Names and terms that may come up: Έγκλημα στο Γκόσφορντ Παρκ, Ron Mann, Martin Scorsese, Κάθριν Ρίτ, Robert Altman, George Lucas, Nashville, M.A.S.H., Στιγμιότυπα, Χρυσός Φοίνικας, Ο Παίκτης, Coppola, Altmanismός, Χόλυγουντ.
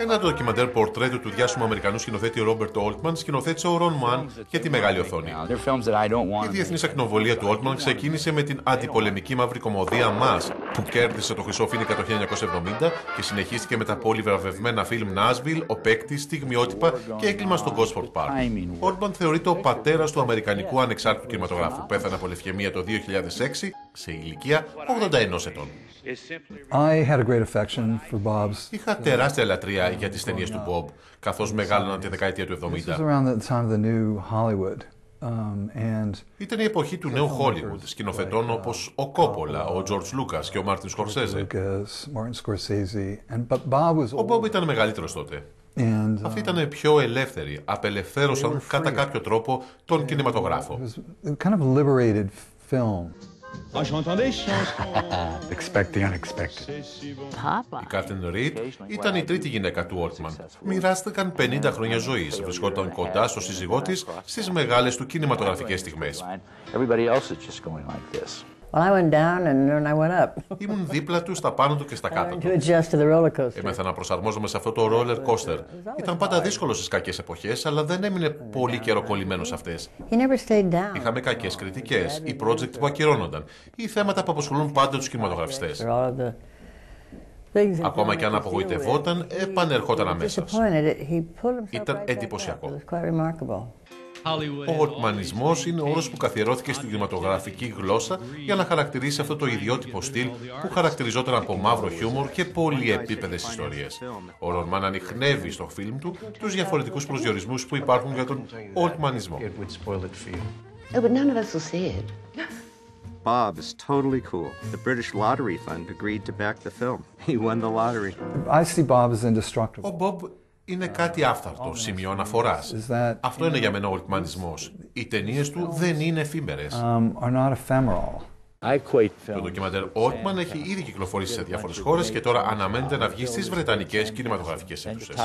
Ένα ντοκιμαντέρ πορτρέτου του διάσημου Αμερικανού σκηνοθέτη Ρόμπερτ Όλτμαν σκηνοθέτησε ο Ρον Μαν για τη μεγάλη οθόνη. Η διεθνής ακνοβολία του Όλτμαν ξεκίνησε με την αντιπολεμική μαύρη κομμωδία MASH, που κέρδισε το Χρυσό Φοίνικα το 1970 και συνεχίστηκε με τα πολυβραβευμένα φιλμ Nashville, Ο Παίκτης, Στιγμιότυπα και Έγκλημα στο Κόσφορντ Πάρκ. Όλτμαν θεωρείται ο πατέρας του αμερικανικού ανεξάρτητου κινηματογράφου. Πέθανε από λευχαιμία το 2006 σε ηλικία 81 ετών. Είχα τεράστια λατρεία για τις ταινίες του Μπομπ, καθώς μεγάλωναν τη δεκαετία του 70. Ήταν η εποχή του νέου Χόλιγουντ, σκηνοθετών όπως ο Κόπολα, ο Τζορτζ Λούκας και ο Μάρτιν Σκορσέζε. Ο Μπομπ ήταν μεγαλύτερος τότε. Αυτοί ήταν πιο ελεύθεροι, απελευθέρωσαν κατά κάποιο τρόπο τον κινηματογράφο. Η Κάθριν Ρίτ ήταν η τρίτη γυναίκα του Όλτμαν. Μοιράστηκαν 50 χρόνια ζωής. Βρισκόταν κοντά στο σύζυγό της στις μεγάλες του κινηματογραφικές στιγμές. Ήμουν δίπλα του, στα πάνω του και στα κάτω του. Έμαθα να προσαρμόζομαι σε αυτό το roller coaster. Ήταν πάντα δύσκολο στις κακές εποχές, αλλά δεν έμεινε πολύ καιρό κολλημένος σε αυτές. Είχαμε κακές κριτικές, οι project που ακυρώνονταν, οι θέματα που απασχολούν πάντα τους κινηματογραφιστές. Ακόμα και αν απογοητευόταν, επανερχόταν αμέσως. Ήταν εντυπωσιακό. Ο Altmanismός είναι ο όρος που καθιερώθηκε στην κινηματογραφική γλώσσα για να χαρακτηρίσει αυτό το ιδιότυπο στυλ που χαρακτηριζόταν από μαύρο χιούμορ και πολυεπίπεδες ιστορίες. Ο Ρον Μαν ανιχνεύει στο φιλμ του τους διαφορετικούς προσδιορισμούς που υπάρχουν για τον Altmanisμό. Bob is totally cool. The British Lottery Fund agreed to back the film. He won the lottery. I see Bob as indestructible. Είναι κάτι άφθαρτο, σημείο αναφοράς. Αυτό είναι για μένα ο Altmanismός. Οι ταινίες του δεν είναι εφήμερες. Το ντοκιμαντέρ Altman έχει ήδη κυκλοφορήσει σε διάφορες χώρες και τώρα αναμένεται να βγει στις βρετανικές κινηματογραφικές αίθουσες.